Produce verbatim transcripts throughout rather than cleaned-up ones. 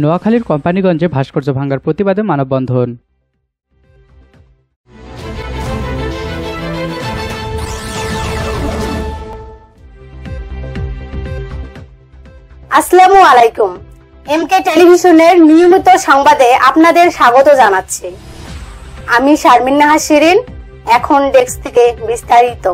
নোয়াখালীর কোম্পানিগঞ্জে ভাস্কর্য ভাঙার প্রতিবাদে মানববন্ধন। আসসালামু আলাইকুম, এমকে টেলিভিশনের নিয়মিত সংবাদে আপনাদের স্বাগত জানাচ্ছি। আমি শারমিন নাহার শিরিন। এখন ডেস্ক থেকে বিস্তারিত।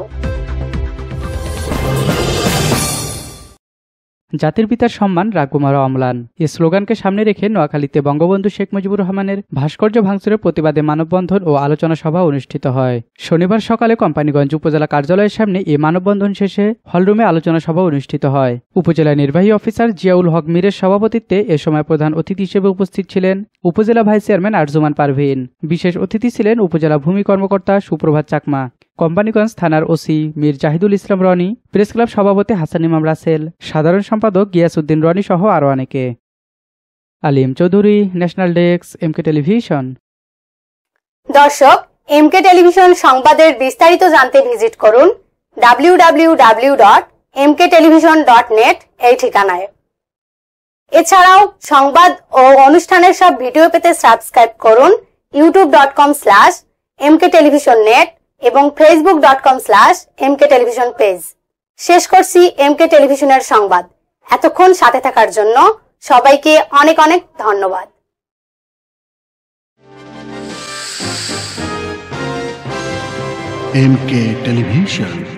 জাতির পিতার সম্মান রাখুমারো অম্লান, এ স্লোগানকে সামনে রেখে নোয়াখালীতে বঙ্গবন্ধু শেখ মুজিবুর রহমানের ভাস্কর্য ভাঙচুরের প্রতিবাদে মানববন্ধন ও আলোচনা সভা অনুষ্ঠিত হয়। শনিবার সকালে কোম্পানিগঞ্জ উপজেলা কার্যালয়ের সামনে এই মানববন্ধন শেষে হলরুমে আলোচনা সভা অনুষ্ঠিত হয়। উপজেলা নির্বাহী অফিসার জিয়াউল হাque মিরের সভাপতিত্বে এ সময় প্রধান অতিথি হিসেবে উপস্থিত ছিলেন উপজেলা ভাইস চেয়ারম্যান আরজুমান পারভীন। বিশেষ অতিথি ছিলেন উপজেলা ভূমি কর্মকর্তা সুপ্রভাত চাকমা, কোম্পানিগঞ্জ থানার OC Mir Zahidul Islam Roni, press club সভাপতি হাসান ইমাম রাসেল, সাধারণ সম্পাদক গিয়াসউদ্দিন রনি সহ আরও অনেকে। Alim Chowdhury, national desk, MK television. দর্শক, এমকে টেলিভিশন সংবাদের বিস্তারিত জানতে ভিজিট করুন W W W dot M K television dot net এই ঠিকানায়। এছাড়াও সংবাদ ও অনুষ্ঠানের সব ভিডিও পেতে সাবস্ক্রাইব করুন YouTube dot com slash MK television net এবং Facebook dot com slash MK television page. শেষ করছি এমকে টেলিভিশনের সংবাদ। এতক্ষণ সাথে থাকার জন্য সবাইকে অনেক অনেক ধন্যবাদ। MK television.